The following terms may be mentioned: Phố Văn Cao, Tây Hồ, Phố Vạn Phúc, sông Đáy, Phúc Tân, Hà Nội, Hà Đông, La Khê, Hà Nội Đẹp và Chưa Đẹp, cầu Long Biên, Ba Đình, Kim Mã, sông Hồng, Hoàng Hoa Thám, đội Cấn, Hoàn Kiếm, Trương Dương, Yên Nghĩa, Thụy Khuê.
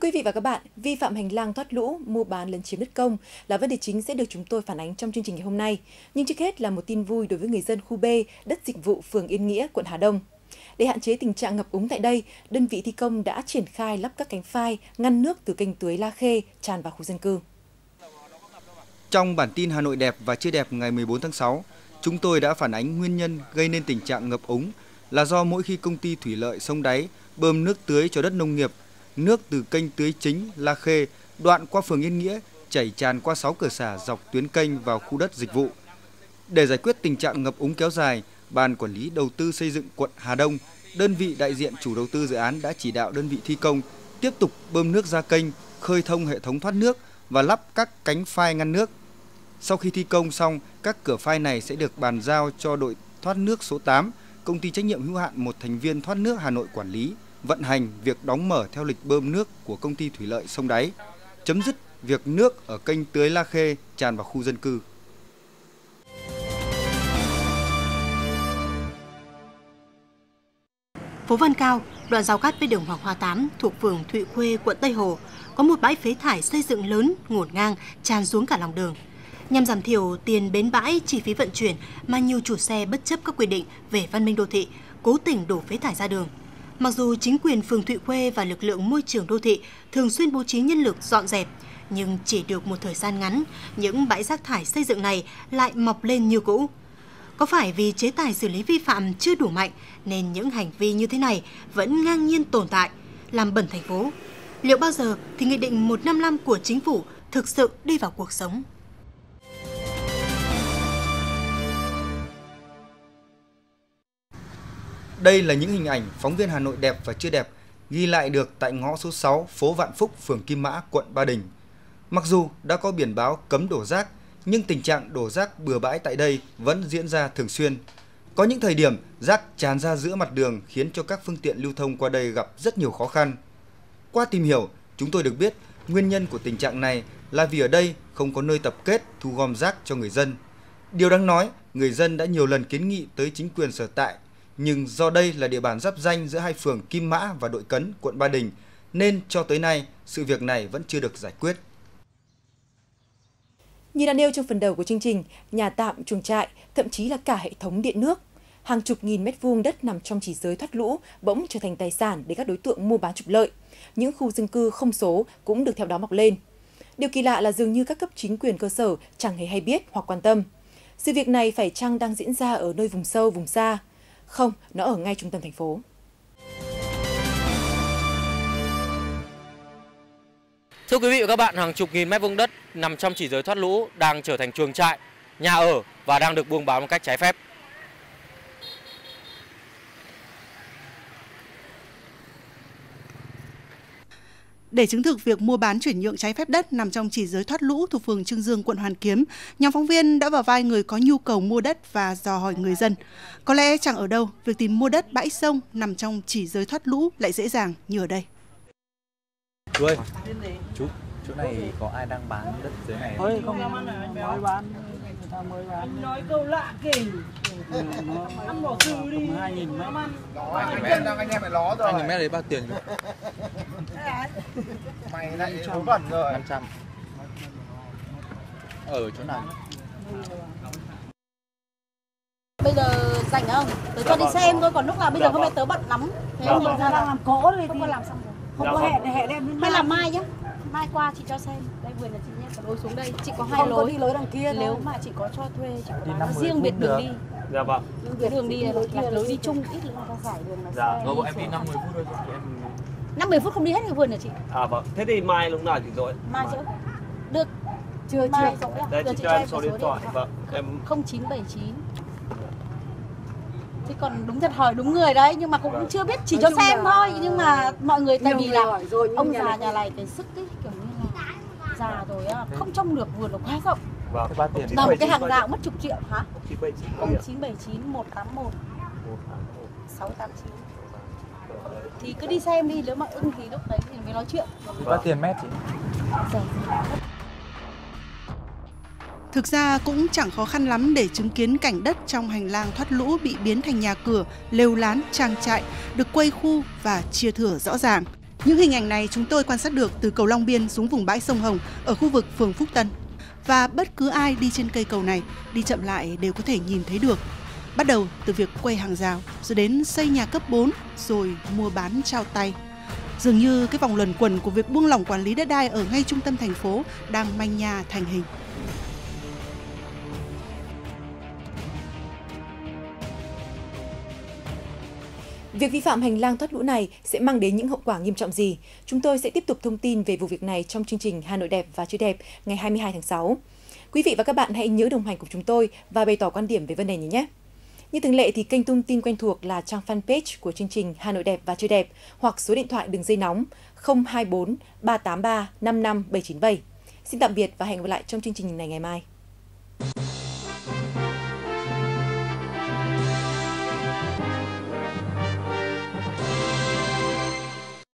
quý vị và các bạn, vi phạm hành lang thoát lũ, mua bán lấn chiếm đất công là vấn đề chính sẽ được chúng tôi phản ánh trong chương trình ngày hôm nay. Nhưng trước hết là một tin vui đối với người dân khu B, đất dịch vụ phường Yên Nghĩa, quận Hà Đông. Để hạn chế tình trạng ngập úng tại đây, đơn vị thi công đã triển khai lắp các cánh phai ngăn nước từ kênh tưới La Khê tràn vào khu dân cư. Trong bản tin Hà Nội Đẹp và Chưa Đẹp ngày 14 tháng 6, chúng tôi đã phản ánh nguyên nhân gây nên tình trạng ngập úng là do mỗi khi công ty thủy lợi sông Đáy bơm nước tưới cho đất nông nghiệp, nước từ kênh tưới chính La Khê đoạn qua phường Yên Nghĩa chảy tràn qua 6 cửa xả dọc tuyến kênh vào khu đất dịch vụ. Để giải quyết tình trạng ngập úng kéo dài, Ban Quản lý Đầu tư Xây dựng quận Hà Đông, đơn vị đại diện chủ đầu tư dự án đã chỉ đạo đơn vị thi công tiếp tục bơm nước ra kênh, khơi thông hệ thống thoát nước và lắp các cánh phai ngăn nước. Sau khi thi công xong, các cửa phai này sẽ được bàn giao cho đội thoát nước số 8, công ty trách nhiệm hữu hạn một thành viên thoát nước Hà Nội quản lý, vận hành việc đóng mở theo lịch bơm nước của công ty thủy lợi sông Đáy, chấm dứt việc nước ở kênh tưới La Khê tràn vào khu dân cư. Phố Văn Cao, đoạn giao cắt với đường Hoàng Hoa Thám thuộc phường Thụy Khuê, quận Tây Hồ, có một bãi phế thải xây dựng lớn ngổn ngang tràn xuống cả lòng đường. Nhằm giảm thiểu tiền bến bãi, chi phí vận chuyển mà nhiều chủ xe bất chấp các quy định về văn minh đô thị, cố tình đổ phế thải ra đường. Mặc dù chính quyền phường Thụy Khuê và lực lượng môi trường đô thị thường xuyên bố trí nhân lực dọn dẹp, nhưng chỉ được một thời gian ngắn, những bãi rác thải xây dựng này lại mọc lên như cũ. Có phải vì chế tài xử lý vi phạm chưa đủ mạnh nên những hành vi như thế này vẫn ngang nhiên tồn tại, làm bẩn thành phố? Liệu bao giờ thì Nghị định 155 của Chính phủ thực sự đi vào cuộc sống? Đây là những hình ảnh phóng viên Hà Nội Đẹp và Chưa Đẹp ghi lại được tại ngõ số 6 phố Vạn Phúc, phường Kim Mã, quận Ba Đình. Mặc dù đã có biển báo cấm đổ rác, nhưng tình trạng đổ rác bừa bãi tại đây vẫn diễn ra thường xuyên. Có những thời điểm rác tràn ra giữa mặt đường khiến cho các phương tiện lưu thông qua đây gặp rất nhiều khó khăn. Qua tìm hiểu, chúng tôi được biết nguyên nhân của tình trạng này là vì ở đây không có nơi tập kết thu gom rác cho người dân. Điều đáng nói, người dân đã nhiều lần kiến nghị tới chính quyền sở tại, nhưng do đây là địa bàn giáp ranh giữa hai phường Kim Mã và Đội Cấn, quận Ba Đình, nên cho tới nay sự việc này vẫn chưa được giải quyết. Như đã nêu trong phần đầu của chương trình, nhà tạm, chuồng trại, thậm chí là cả hệ thống điện nước, hàng chục nghìn mét vuông đất nằm trong chỉ giới thoát lũ bỗng trở thành tài sản để các đối tượng mua bán trục lợi. Những khu dân cư không số cũng được theo đó mọc lên. Điều kỳ lạ là dường như các cấp chính quyền cơ sở chẳng hề hay biết hoặc quan tâm. Sự việc này phải chăng đang diễn ra ở nơi vùng sâu, vùng xa? Không, nó ở ngay trung tâm thành phố. Thưa quý vị và các bạn, hàng chục nghìn mét vuông đất nằm trong chỉ giới thoát lũ đang trở thành chuồng trại, nhà ở và đang được buôn bán một cách trái phép. Để chứng thực việc mua bán chuyển nhượng trái phép đất nằm trong chỉ giới thoát lũ thuộc phường Trương Dương, quận Hoàn Kiếm, nhóm phóng viên đã vào vai người có nhu cầu mua đất và dò hỏi người dân. Có lẽ chẳng ở đâu, việc tìm mua đất bãi sông nằm trong chỉ giới thoát lũ lại dễ dàng như ở đây. Chú ơi, chú, chỗ này có ai đang bán đất dưới này không? Ôi, không, mới bán, người ta mới bán. Nói câu lạ kì. Ăn bỏ sư đi. 2.000 mét. Đó, 2.000 mét, anh em phải ló rồi. 2.000 mét đấy bao tiền cơ? Mày lại trốn bẩn rồi. 500. Ở chỗ này. Bây giờ rảnh không? Tớ cho đi xem thôi, còn lúc nào bây giờ hôm nay tớ bận lắm. Không ra đang làm cỗ thì không có làm xong rồi. Không có hẹn em. Hay là mai nhá. Mai qua chị cho xem. Đây vườn là chị nhé. Còn lối xuống đây, chị có 2 lối. Không có đi lối đằng kia. Nếu mà chị có cho thuê, chị có bán riêng biệt đường đi. Dạ vâng. Đường đi là lối đi chung, ít là ta giải đường là xe. Dạ, em đi 50 phút thôi chị em. 50 phút không đi hết cái vườn hả chị? À vâng. Thế thì mai lúc nào chị rỗi? Mai chứ. Được. Chưa mai rỗi ạ. Đây chị cho em số điện thoại. Vâng. Em 0979. Thế còn đúng thật hỏi đúng người đấy, nhưng mà cũng chưa biết, chỉ cho xem thôi. Nhưng mà mọi người tại vì là ông già nhà này cái sức ấy, kiểu như là già rồi không trông được, vườn nó quá rộng. Tầm cái hàng gạo mất chục triệu hả? 0979 181 689. Thì cứ đi xem đi, nếu mà ưng thì lúc đấy thì mới nói chuyện. Bao tiền mét chị? Thực ra cũng chẳng khó khăn lắm để chứng kiến cảnh đất trong hành lang thoát lũ bị biến thành nhà cửa, lều lán, trang trại, được quây khu và chia thửa rõ ràng. Những hình ảnh này chúng tôi quan sát được từ cầu Long Biên xuống vùng bãi sông Hồng ở khu vực phường Phúc Tân. Và bất cứ ai đi trên cây cầu này, đi chậm lại đều có thể nhìn thấy được. Bắt đầu từ việc quay hàng rào, rồi đến xây nhà cấp 4, rồi mua bán trao tay. Dường như cái vòng luẩn quẩn của việc buông lỏng quản lý đất đai ở ngay trung tâm thành phố đang manh nha thành hình. Việc vi phạm hành lang thoát lũ này sẽ mang đến những hậu quả nghiêm trọng gì? Chúng tôi sẽ tiếp tục thông tin về vụ việc này trong chương trình Hà Nội Đẹp và Chưa Đẹp ngày 22 tháng 6. Quý vị và các bạn hãy nhớ đồng hành cùng chúng tôi và bày tỏ quan điểm về vấn đề này nhé! Như thường lệ thì kênh thông tin quen thuộc là trang fanpage của chương trình Hà Nội Đẹp và Chưa Đẹp hoặc số điện thoại đường dây nóng 024 383 55797. Xin tạm biệt và hẹn gặp lại trong chương trình này ngày mai!